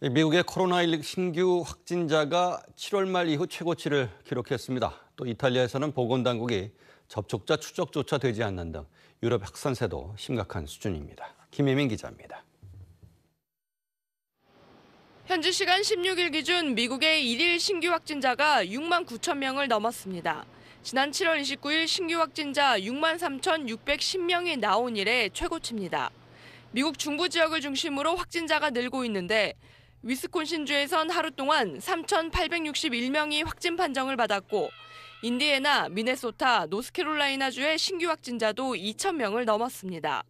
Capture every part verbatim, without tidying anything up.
미국의 코로나 십구 신규 확진자가 칠월 말 이후 최고치를 기록했습니다. 또 이탈리아에서는 보건당국이 접촉자 추적조차 되지 않는 등 유럽 확산세도 심각한 수준입니다. 김혜민 기자입니다. 현지 시간 십육일 기준 미국의 일일 신규 확진자가 육만 구천 명을 넘었습니다. 지난 칠월 이십구일 신규 확진자 육만 삼천육백십 명이 나온 이래 최고치입니다. 미국 중부 지역을 중심으로 확진자가 늘고 있는데 위스콘신주에선 하루 동안 삼천팔백육십일 명이 확진 판정을 받았고 인디애나, 미네소타, 노스캐롤라이나주의 신규 확진자도 이천 명을 넘었습니다.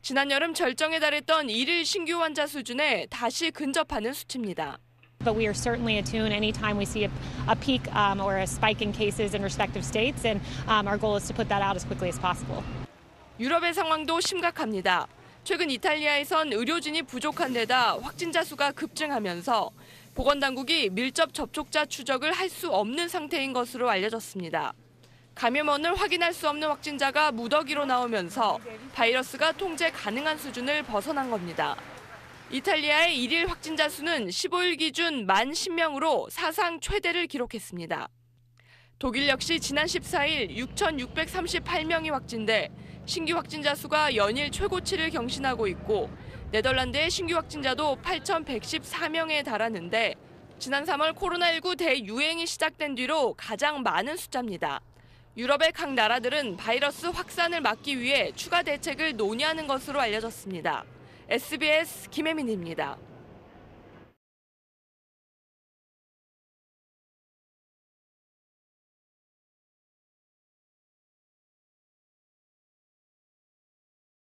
지난 여름 절정에 달했던 일일 신규 환자 수준에 다시 근접하는 수치입니다. But we are certainly attuned anytime we see a, a peak um, or a spike in cases in respective states, and um, our goal is to put that out as quickly as possible. 유럽의 상황도 심각합니다. 최근 이탈리아에선 의료진이 부족한 데다 확진자 수가 급증하면서 보건당국이 밀접 접촉자 추적을 할 수 없는 상태인 것으로 알려졌습니다. 감염원을 확인할 수 없는 확진자가 무더기로 나오면서 바이러스가 통제 가능한 수준을 벗어난 겁니다. 이탈리아의 일일 확진자 수는 십오일 기준 만 십 명으로 사상 최대를 기록했습니다. 독일 역시 지난 십사일 육천육백삼십팔 명이 확진돼 신규 확진자 수가 연일 최고치를 경신하고 있고 네덜란드의 신규 확진자도 팔천백십사 명에 달하는데 지난 삼월 코로나 십구 대유행이 시작된 뒤로 가장 많은 숫자입니다. 유럽의 각 나라들은 바이러스 확산을 막기 위해 추가 대책을 논의하는 것으로 알려졌습니다. 에스비에스 김혜민입니다.